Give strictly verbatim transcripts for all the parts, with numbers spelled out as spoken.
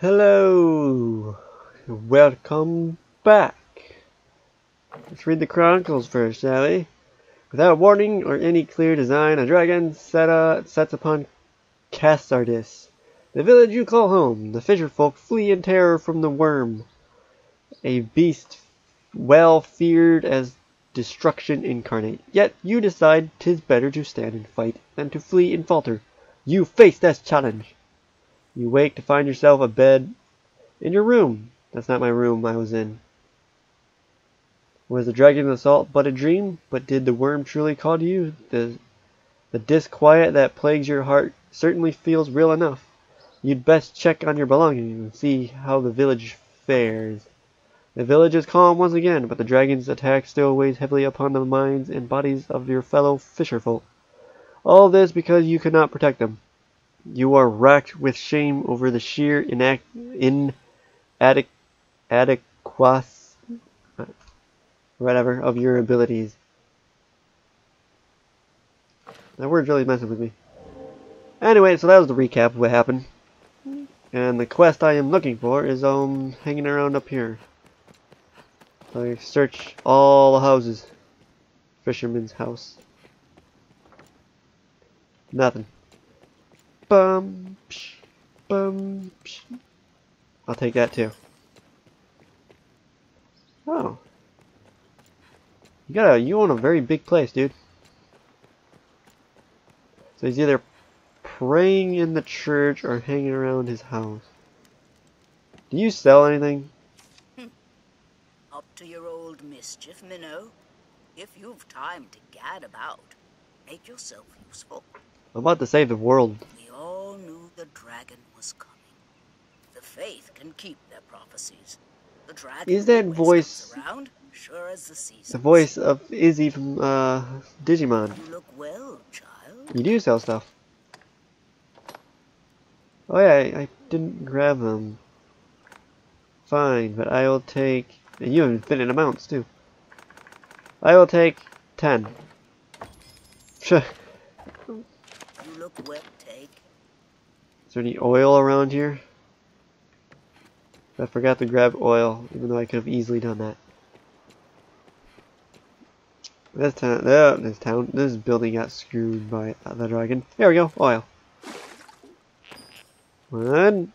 Hello, welcome back. Let's read the Chronicles first, shall we? Without warning or any clear design, a dragon set, uh, sets upon Cassardis, the village you call home. The fisher folk flee in terror from the worm, a beast well feared as destruction incarnate. Yet you decide 'tis better to stand and fight than to flee and falter. You face this challenge. You wake to find yourself abed in your room. That's not my room I was in. Was the dragon assault but a dream? But did the worm truly call to you? The, the disquiet that plagues your heart certainly feels real enough. You'd best check on your belongings and see how the village fares. The village is calm once again, but the dragon's attack still weighs heavily upon the minds and bodies of your fellow fisherfolk. All this because you cannot protect them. You are racked with shame over the sheer inadequacy inadequ inadequ whatever of your abilities. That word's really messing with me. Anyway, so that was the recap of what happened. And the quest I am looking for is um hanging around up here. So I search all the houses. Fisherman's house. Nothing. Bum, psh, bum, psh. I'll take that too. Oh, you got a you own a very big place, dude. So he's either praying in the church or hanging around his house. Do you sell anything? Hm. Up to your old mischief, Minnow. If you've time to gad about, make yourself useful. I'm about to save the world. The dragon was coming. The faith can keep their prophecies. The dragon is that voice around, sure as the season. The voice of Izzy from uh, Digimon. You look well, child. You do sell stuff. Oh yeah, I, I didn't grab them. Fine, but I will take. And you have infinite amounts too. I will take ten. Sure. You look well. Is there any oil around here? I forgot to grab oil, even though I could have easily done that. This town, oh, this town, this building got screwed by the dragon. There we go, oil. One,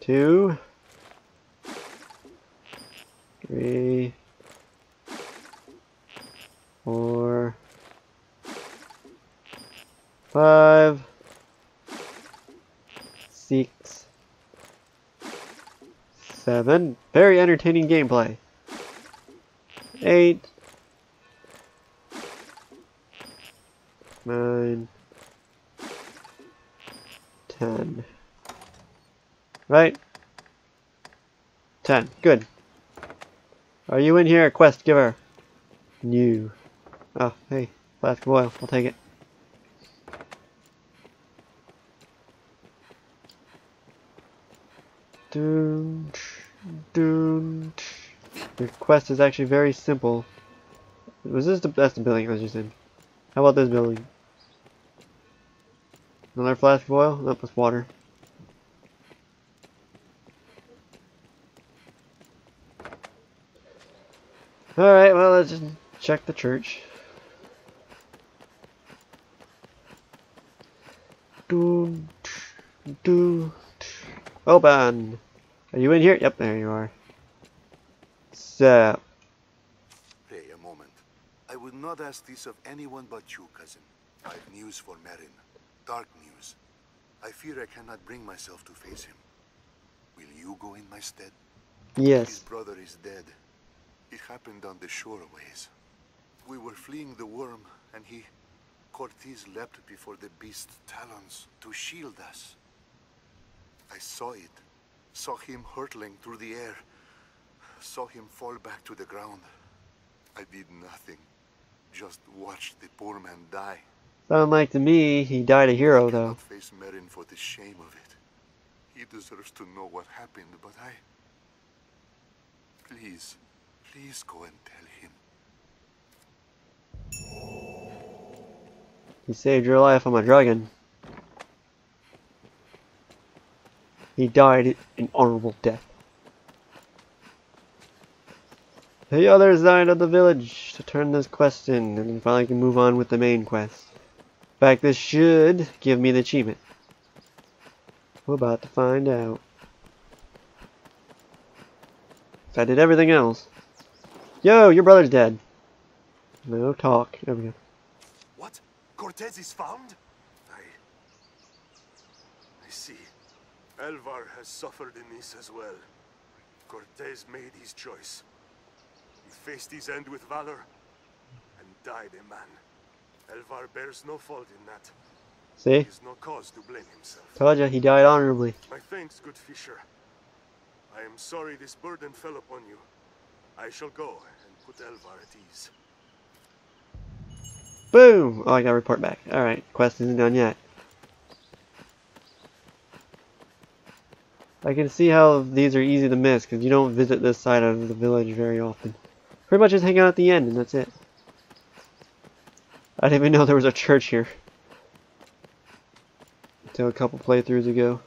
two, three, four. Five, six, seven. Very entertaining gameplay. Eight, nine, ten. Right? Ten. Good. Are you in here, quest giver? New. Oh, hey, flask of oil. I'll take it. Your quest is actually very simple. Was this the that's the building I was just in? How about this building? Another flask of oil? Nope, it's water. Alright, well, let's just check the church. Do, do, open. Are you in here? Yep, there you are. So. Pray a moment. I would not ask this of anyone but you, cousin. I have news for Marin. Dark news. I fear I cannot bring myself to face him. Will you go in my stead? Yes. His brother is dead. It happened on the shoreways. We were fleeing the worm, and he... Cortes leapt before the beast's talons to shield us. I saw it. Saw him hurtling through the air. Saw him fall back to the ground. I did nothing. Just watched the poor man die. Sound like to me, he died a hero though. I cannot face Marin for the shame of it. He deserves to know what happened, but I... Please, please go and tell him. He saved your life, I'm a dragon. He died an honorable death. The others died at the village to turn this quest in, and we finally can move on with the main quest. In fact, this should give me the achievement. We're about to find out. So I did everything else. Yo, your brother's dead. No talk. There we go. What? Cortes is found? I... I see. Elvar has suffered in this as well. Cortes made his choice. He faced his end with valor and died a man. Elvar bears no fault in that. See? There is no cause to blame himself. Told you, he died honorably. My thanks, good fisher. I am sorry this burden fell upon you. I shall go and put Elvar at ease. Boom! Oh, I got a report back. Alright, quest isn't done yet. I can see how these are easy to miss, because you don't visit this side of the village very often. Pretty much just hang out at the end, and that's it. I didn't even know there was a church here. Until a couple playthroughs ago.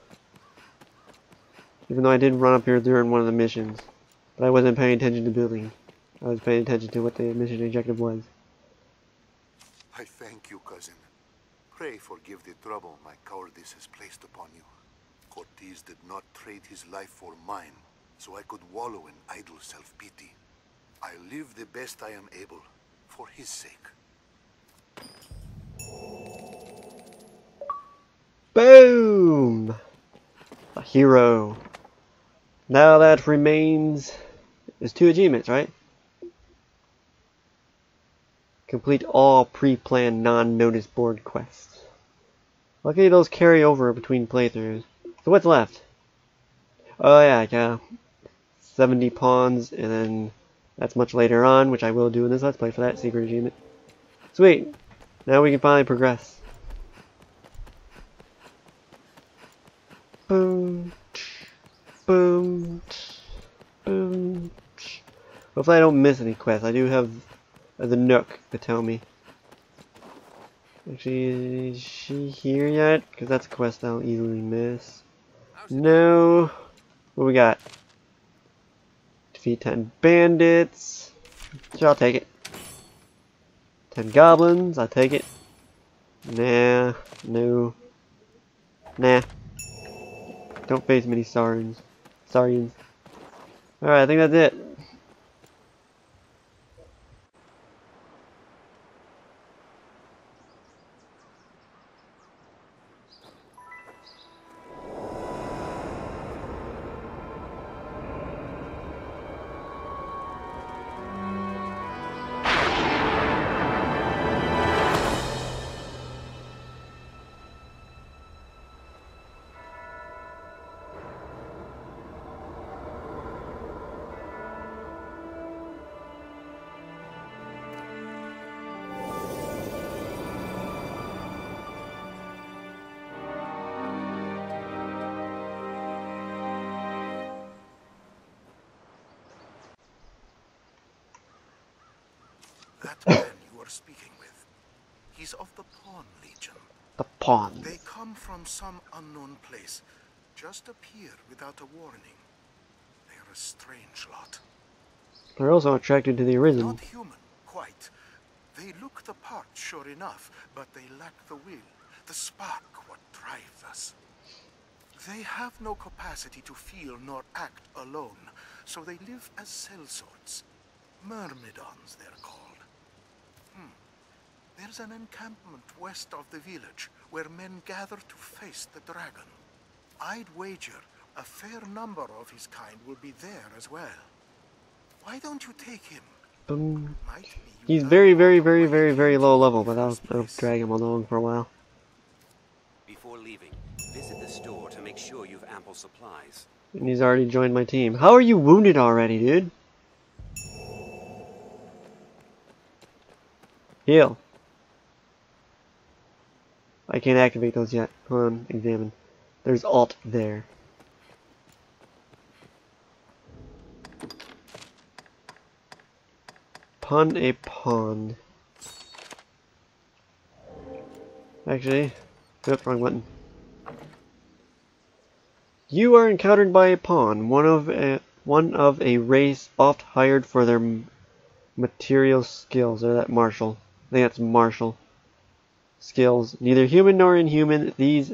Even though I did run up here during one of the missions. But I wasn't paying attention to building. I was paying attention to what the mission objective was. I thank you, cousin. Pray forgive the trouble my cowardice has placed upon you. Cortes did not trade his life for mine, so I could wallow in idle self-pity. I live the best I am able, for his sake. Boom! A hero. Now that remains is two achievements, right? Complete all pre-planned non-notice board quests. Luckily those carry over between playthroughs. So what's left? Oh yeah, I got seventy pawns, and then that's much later on, which I will do in this Let's Play for that secret achievement. Sweet! Now we can finally progress. Boom, boom, boom. Hopefully I don't miss any quests. I do have the Nook to tell me. Actually, is she here yet? Because that's a quest I'll easily miss. No. What we got? Defeat ten bandits. Sure, I'll take it. ten goblins. I'll take it. Nah. No. Nah. Don't face many Saurians. Saurians. Alright, I think that's it. That man you are speaking with, he's of the Pawn Legion. The Pawn. They come from some unknown place, just appear without a warning. They are a strange lot. They're also attracted to the Arisen. Not human, quite. They look the part, sure enough, but they lack the will, the spark what drives us. They have no capacity to feel nor act alone, so they live as sellsorts. Myrmidons, they're called. Hmm. There's an encampment west of the village where men gather to face the dragon. I'd wager a fair number of his kind will be there as well. Why don't you take him? Um, he's very, very, very, very, very low level, but I'll, I'll drag him along for a while. Before leaving, visit the store to make sure you've ample supplies. And he's already joined my team. How are you wounded already, dude? Heal. I can't activate those yet. Hold on, examine. There's alt there. Pawn a pawn. Actually, nope, wrong button. You are encountered by a pawn, one of a, one of a race oft hired for their material skills, or that martial. I think that's martial skills. Neither human nor inhuman, these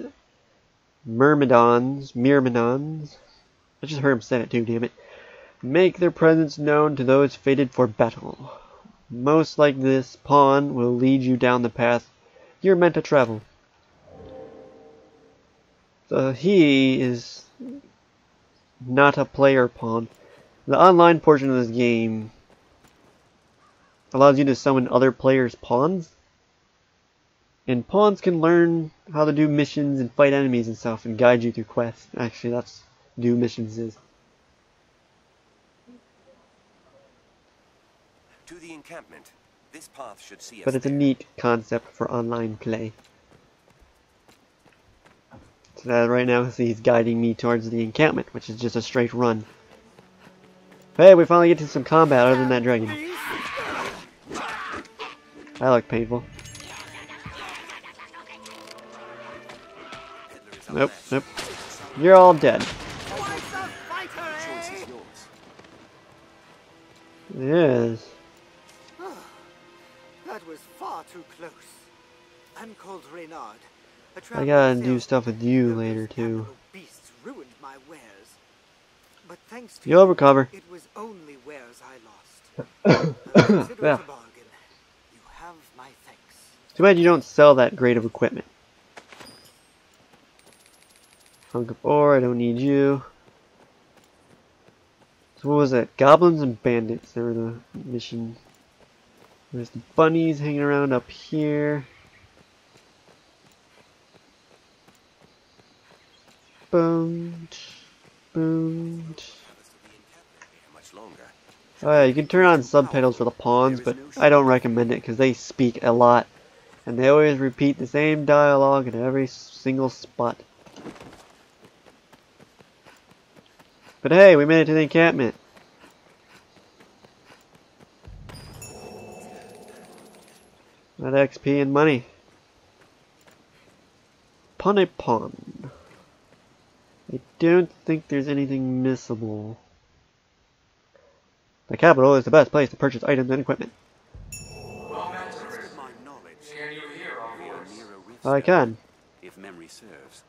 Myrmidons, Myrmidons, I just heard him say it too, damn it, make their presence known to those fated for battle. Most like this pawn will lead you down the path you're meant to travel. So he is not a player pawn. The online portion of this game allows you to summon other players' pawns, and pawns can learn how to do missions and fight enemies and stuff and guide you through quests. Actually, that's what do missions is. To the encampment. This path should see us. But it's a neat concept for online play. So that right now he's guiding me towards the encampment, which is just a straight run. Hey, we finally get to some combat other than that dragon. That looked painful. Nope, nope. You're all dead. Yes. Oh, that was far too close. I'm called Reynard. I gotta do stuff with you later too. Beasts ruined my wares. But thanks to you'll recover. It was only wares I lost. Yeah. You have my thanks. Too bad you don't sell that grade of equipment. Hunk of ore, I don't need you. So what was that? Goblins and bandits, they were the mission. There's the bunnies hanging around up here. Boom. Boom. Oh yeah, you can turn on subtitles for the pawns, but I don't recommend it because they speak a lot. And they always repeat the same dialogue in every single spot. But hey, we made it to the encampment. That X P and money. Pawn a pawn. I don't think there's anything missable. The capital is the best place to purchase items and equipment. I can. If memory serves.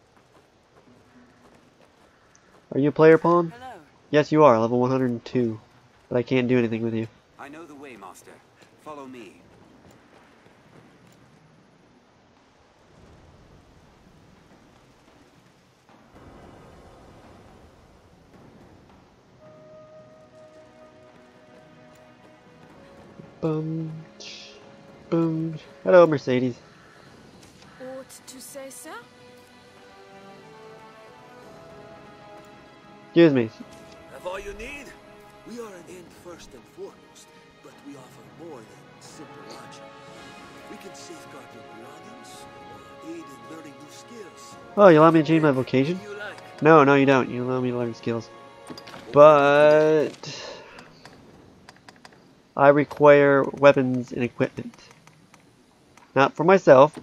Are you a player pawn? Hello. Yes, you are. Level one hundred and two. But I can't do anything with you. I know the way, master. Follow me. Boom. Boom. Hello, Mercedes. Ought to say so? Excuse me. Have all you need? We are an inn first and foremost, but we offer more than simple lodging. We can safeguard your belongings or aid in learning new skills. Oh, you allow me to change my vocation? Like. No, no, you don't. You allow me to learn skills. But I require weapons and equipment. Not for myself,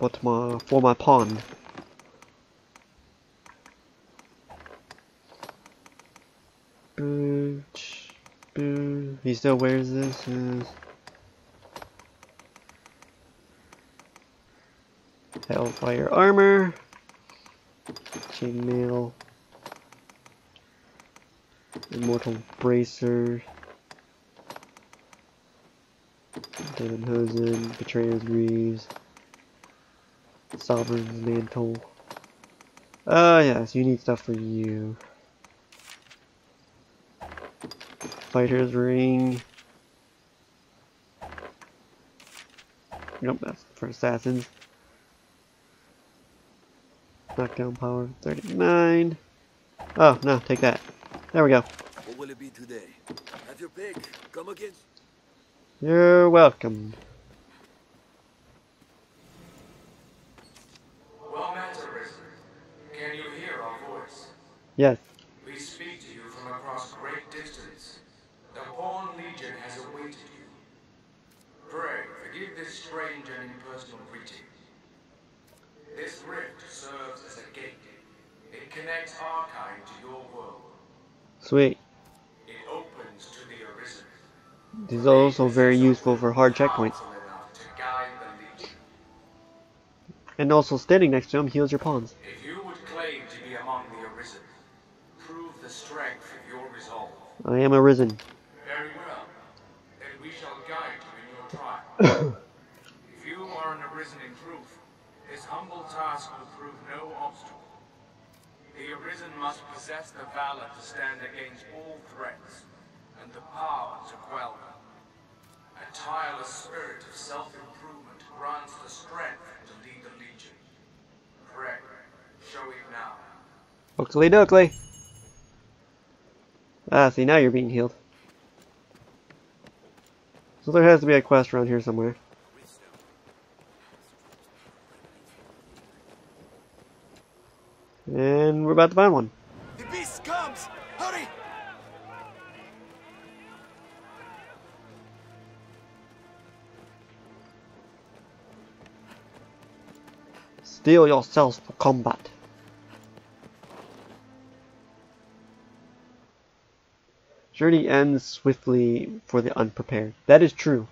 but my, for my pawn. He still wears this. Uh, Hellfire Armor. Chainmail. Immortal Bracers. Demon Hosen. Betrayer's Greaves. Sovereign's Mantle. Ah, uh, yes, you need stuff for you. Fighter's Ring. Nope, that's for assassins. Knockdown power thirty-nine. Oh no, take that. There we go. What will it be today? Have your pick. Come again. You're welcome. Well met, Arisen. Can you hear our voice? Yes. We speak to you from across great distance. The Pawn Legion has awaited you. Pray, forgive this strange and impersonal greeting. This This rift serves as a gate. It connects our kind to your world. Sweet. It opens to the Arisen. This is also very useful for hard checkpoints. And also standing next to him heals your pawns. If you would claim to be among the Arisen, prove the strength of your resolve. I am Arisen. Very well. Then we shall guide you in your trial. If you are an Arisen in truth, this humble task will prove no obstacle. The Arisen must possess the valor to stand against all threats, and the power to quell them. A tireless spirit of self-improvement grants the strength to lead the Legion. Pray, show it now. Oakley doakley! Ah, see, now you're being healed. So there has to be a quest around here somewhere. And we're about to find one. The beast comes! Hurry! Steel yourselves for combat. Journey ends swiftly for the unprepared. That is true.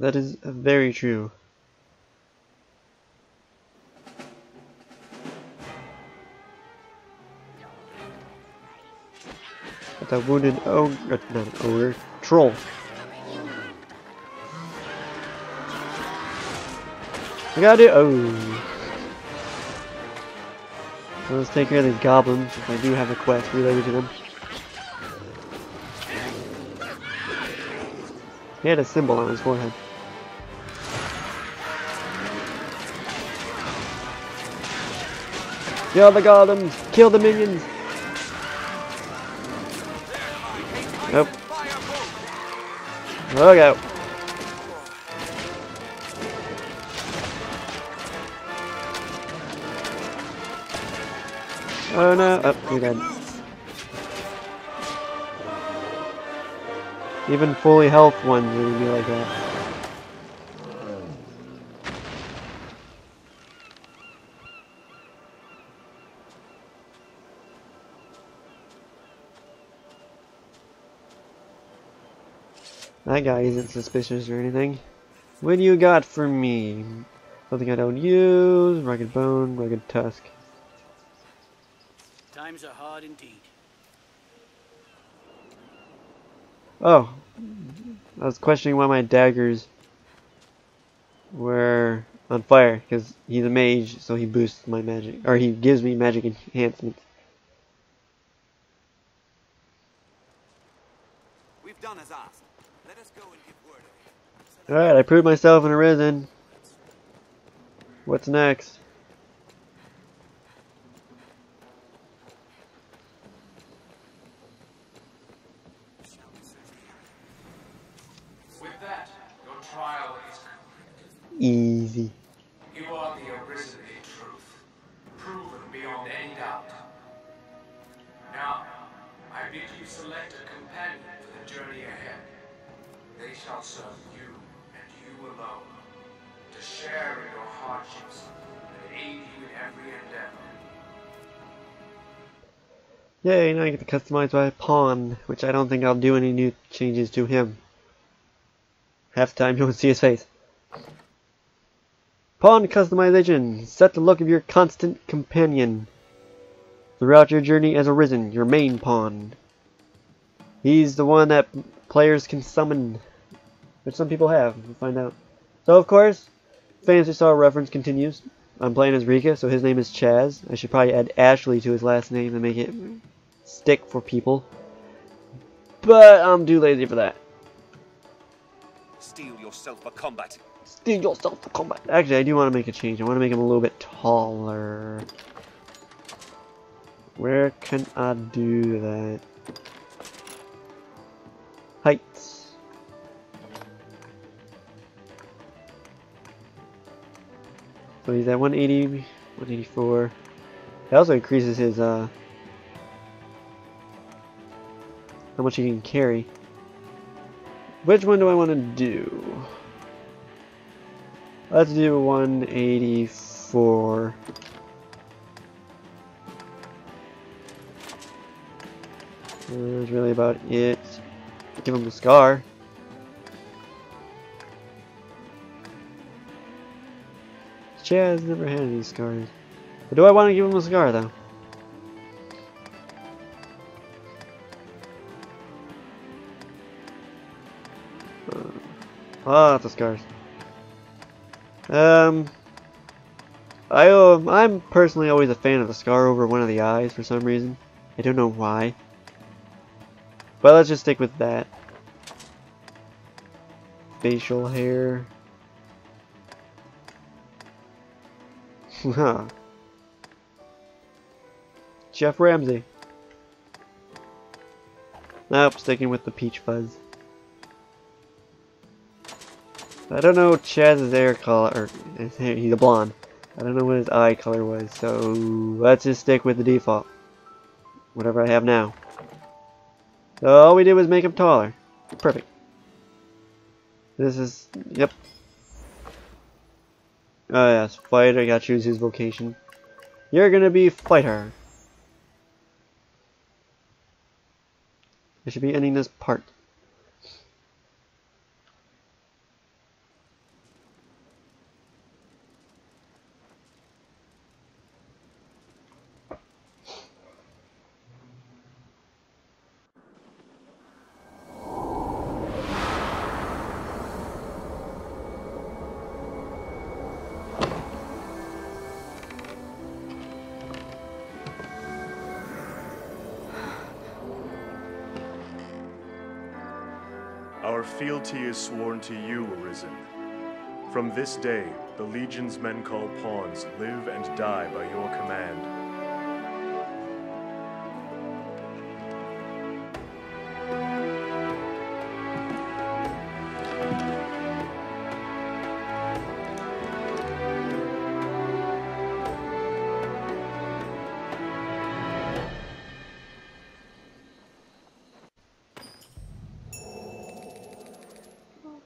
That is very true. A wounded ogre, not an ogre, troll. I gotta do. Oh, so let's take care of these goblins. If I do have a quest related to them, he had a symbol on his forehead. Kill the goblins! Kill the minions! Nope. Look out. Oh no. Oh, you're dead. Even fully health ones are gonna be like that. That guy isn't suspicious or anything. What do you got for me? Something I don't use. Rugged bone, rugged tusk. Times are hard indeed. Oh, I was questioning why my daggers were on fire because he's a mage, so he boosts my magic, or he gives me magic enhancements. We've done as asked. Alright, I proved myself in Arisen. What's next? With that, your trial is complete. Easy. You are the Arisen in truth, proven beyond any doubt. Now, I bid you select a companion for the journey ahead. They shall serve you and you alone, to share in your hardships and aid you in every endeavor. Yay, now I get to customize my pawn, which I don't think I'll do any new changes to him. Half the time you won't see his face. Pawn customization. Set the look of your constant companion throughout your journey as Arisen, your main pawn. He's the one that players can summon, which some people have. We'll find out. So, of course, Phantasy Star reference continues. I'm playing as Rika, so his name is Chaz. I should probably add Ashley to his last name and make it stick for people. But I'm too lazy for that. Steel yourself for combat. Steel yourself for combat. Actually, I do want to make a change. I want to make him a little bit taller. Where can I do that? Heights. So he's at one eighty, one eighty-four. That also increases his, uh, how much he can carry. Which one do I want to do? Let's do one eighty-four. That's really about it. Give him the scar. Chaz never had any scars. But do I want to give him a scar though? Ah, the scars. Um, I um, I'm personally always a fan of the scar over one of the eyes for some reason. I don't know why. But let's just stick with that. Facial hair. Huh. Chef Ramsay. Nope, sticking with the peach fuzz. I don't know Chaz's hair color, or his hair, he's a blonde. I don't know what his eye color was, so let's just stick with the default. Whatever I have now. So all we did was make him taller. Perfect. This is, yep. Oh yes, fighter, I gotta choose his vocation. You're gonna be fighter. I should be ending this part. Our fealty is sworn to you, Arisen. From this day, the Legion's men call pawns live and die by your command.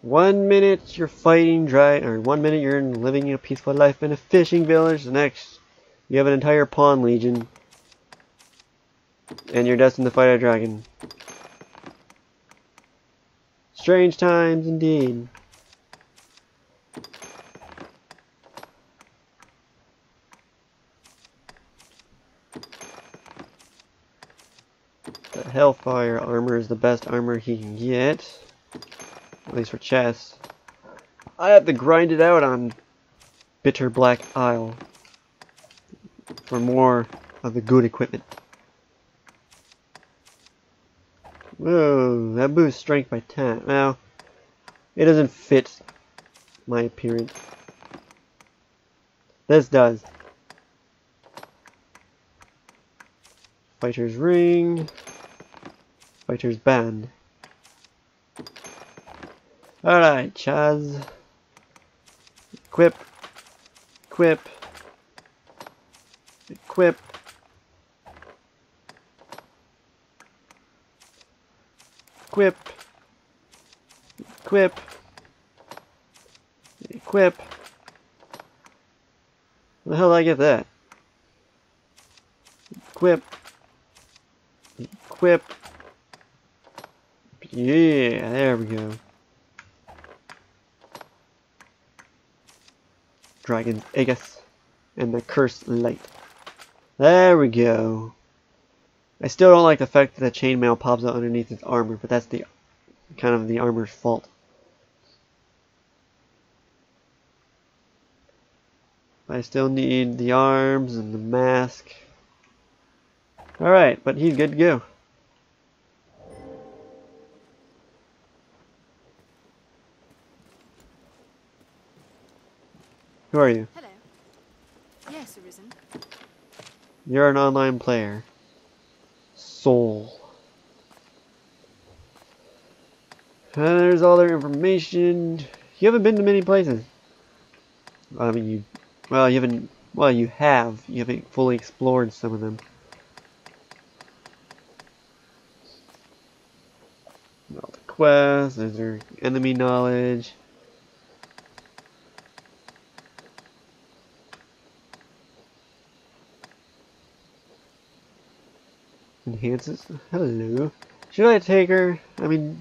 One minute you're fighting dry, or one minute you're living a peaceful life in a fishing village. The next, you have an entire pawn legion, and you're destined to fight a dragon. Strange times indeed. The Hellfire Armor is the best armor he can get. At least for chess. I have to grind it out on Bitter Black Isle for more of the good equipment. Whoa, that boosts strength by ten. Well, it doesn't fit my appearance. This does. Fighter's Ring. Fighter's Band. Alright, Chaz. Equip. Equip. Equip. Equip. Equip. Equip. Where the hell did I get that? Equip. Equip. Yeah, there we go. Dragon's Aegis and the Cursed Light. There we go. I still don't like the fact that the chainmail pops out underneath his armor, but that's the kind of the armor's fault. I still need the arms and the mask. Alright, but he's good to go. Who are you? Hello. Yes, Arisen. You're an online player. Soul. And there's all their information. You haven't been to many places. I mean, you. Well, you haven't. Well, you have. You haven't fully explored some of them. All the quests. There's their enemy knowledge. Enhances. Hello. Should I take her? I mean,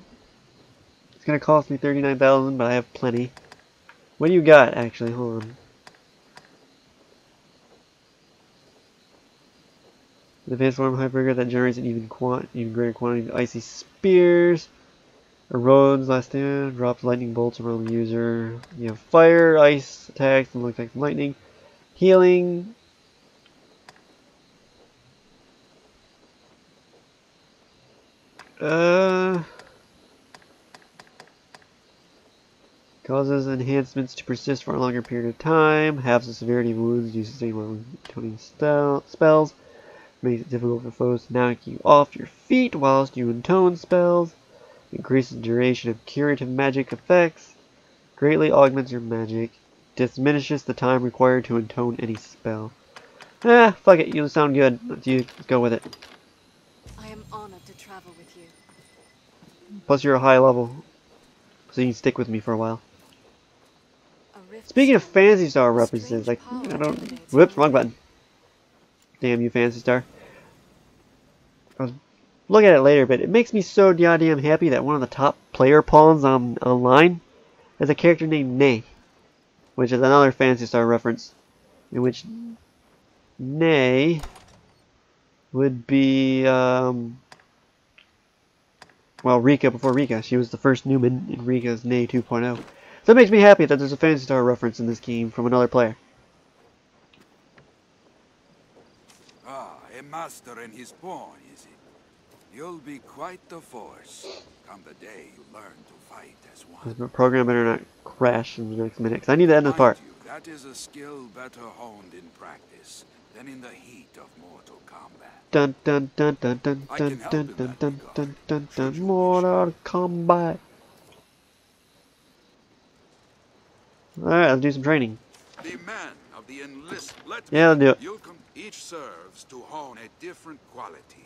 it's gonna cost me thirty-nine thousand, but I have plenty. What do you got, actually? Hold on. The advanced worm hyperger that generates an even quant even greater quantity of icy spears. Erodes last stand, drops lightning bolts around the user. You have fire, ice attacks, and looks like lightning. Healing. Uh, causes enhancements to persist for a longer period of time. Halves the severity of wounds you sustain while counting spells. Makes it difficult for foes to knock you off your feet whilst you intone spells. Increases the duration of curative magic effects. Greatly augments your magic. Diminishes the time required to intone any spell. Ah, fuck it. You sound good. Let's, use, let's go with it. I am honored to travel with you. Plus, you're a high level, so you can stick with me for a while. A Speaking of Phantasy Star references, like I don't. Whoops, wrong button. Damn you, Phantasy Star. I'll look at it later, but it makes me so goddamn happy that one of the top player pawns on online has a character named Nei, which is another Phantasy Star reference, in which Nei would be um, well, Rika before Rika. She was the first Newman, and Rika's Nei two point oh. So it makes me happy that there's a Phantasy Star reference in this game from another player. Master and his pawn, is it? You'll be quite the force. Come the day you learn to fight as one. The program better not crash in the next minute, because I need to end this part. You, that is a skill better honed in practice than in the heat of mortal combat. Dun dun dun dun dun dun dun dun dun dun dun dun. Mortal combat. Alright, let's do some training. The man of the enlist. Let yeah, I'll do it. Each serves to hone a different quality.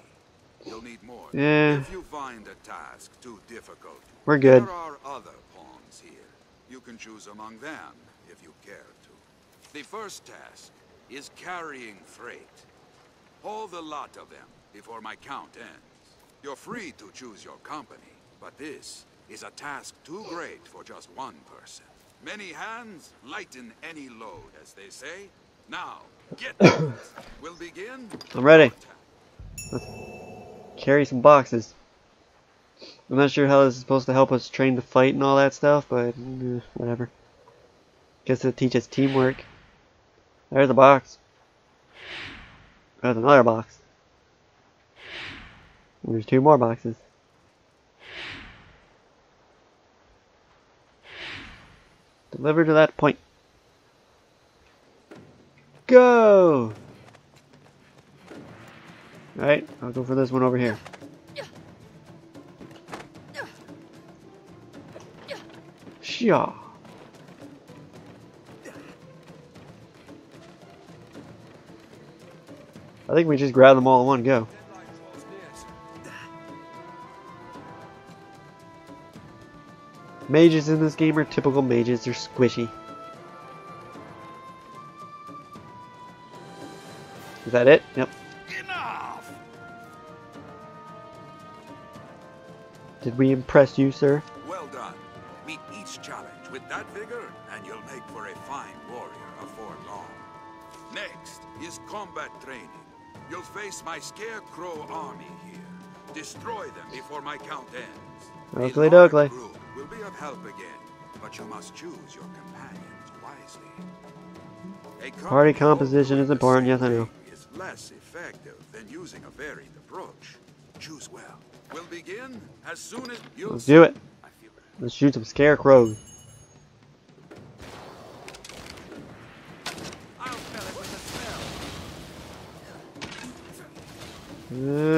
You'll need more yeah. if you find a task too difficult. We're good. There are other pawns here. You can choose among them if you care to. The first task is carrying freight. Haul the lot of them before my count ends. You're free to choose your company, but this is a task too great for just one person. Many hands lighten any load, as they say. Now, get them. We'll begin. I'm ready. Let's carry some boxes. I'm not sure how this is supposed to help us train to fight and all that stuff, but uh, whatever. Guess it teaches teamwork. There's a box. There's another box. And there's two more boxes. Deliver to that point. Go! Alright, I'll go for this one over here. Shaw. I think we just grab them all in one go. Mages in this game are typical mages, they're squishy. Is that it? Yep. Enough. Did we impress you, sir? Well done. Meet each challenge with that vigor, and you'll make for a fine warrior afore long. Next is combat training. You'll face my scarecrow army here. Destroy them before my count ends. Oakley Doakley. Will be of help again, but you must choose your companions wisely. A party composition is important, yes I know. Less effective than using a varied approach. Choose well. We'll begin as soon as you. Let's do it. Let's shoot some scarecrows. I'll tell it with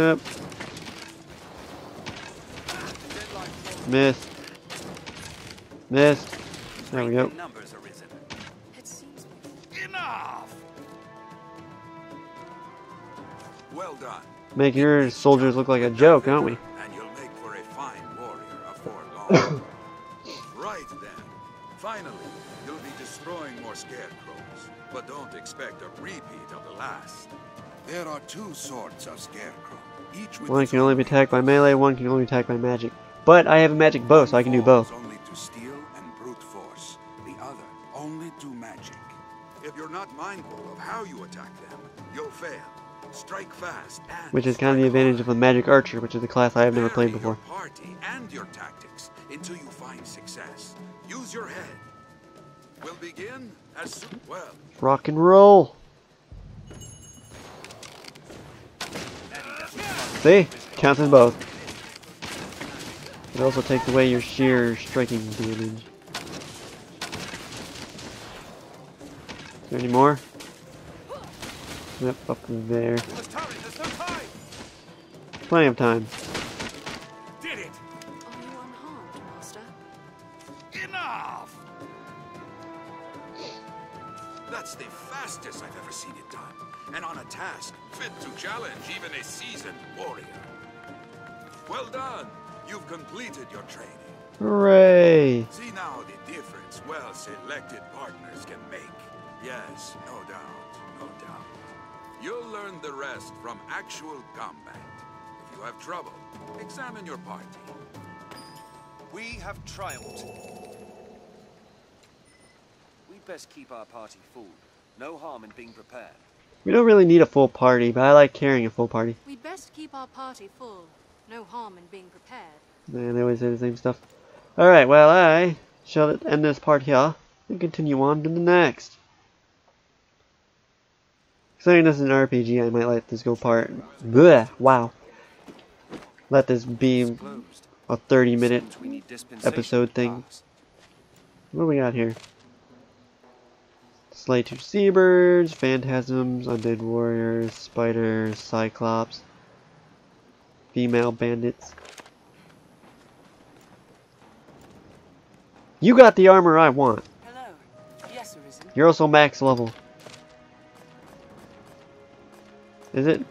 a spell. Yep. Miss. Miss. There we go. Well done. Make your soldiers look like a joke, don't we? And you'll make for a fine warrior afore long. Right then. Finally, you'll be destroying more scarecrows, but don't expect a repeat of the last. There are two sorts of scarecrow. One can only be attacked by melee, one can only be attacked by magic. But I have a magic bow, so I can do both. Only to steal and brute force. The other only to magic. If you're not mindful of how you attack them, you'll fail. Strike fast. Which is kind of the advantage of a magic archer, which is a class I have never played before. Your party and your tactics until you find success. Use your head. We'll begin as soon. Well. Rock and roll. See? Counts as both. It also takes away your sheer striking damage. Is there any more? Yep, up there. Plenty of time. Did it. Enough. That's the fastest I've ever seen it done. And on a task fit to challenge even a seasoned warrior. Well done. You've completed your training. Hooray! See now the difference well-selected partners can make. Yes, no doubt, no doubt. You'll learn the rest from actual combat. If you have trouble, examine your party. We have triumphed. We best keep our party full. No harm in being prepared. We don't really need a full party, but I like carrying a full party. We best keep our party full. No harm in being prepared. Man, they always say the same stuff. Alright, well, I shall end this part here and continue on to the next. Considering this is an R P G, I might let this go part. Bleh, wow. Let this be a thirty minute episode thing. What do we got here? Slay two seabirds, phantasms, undead warriors, spiders, cyclops. Female bandits. You got the armor I want. Hello. Yes, Arisen. You're also max level. Is it?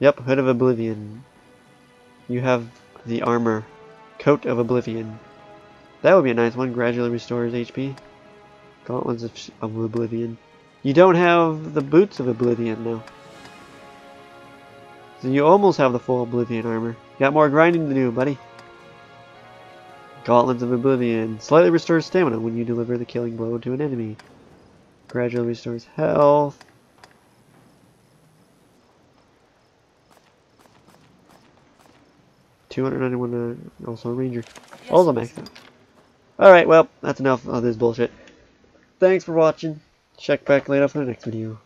Yep, Hood of Oblivion. You have the armor. Coat of Oblivion. That would be a nice one. Gradually restores H P. Gauntlets of, of Oblivion. You don't have the boots of Oblivion, though. So you almost have the full Oblivion armor. You got more grinding to do, buddy. Gauntlets of Oblivion. Slightly restores stamina when you deliver the killing blow to an enemy. Gradually restores health. two hundred ninety-one, uh, also a ranger. Also maxed out. Alright, well, that's enough of this bullshit. Thanks for watching. Check back later for the next video.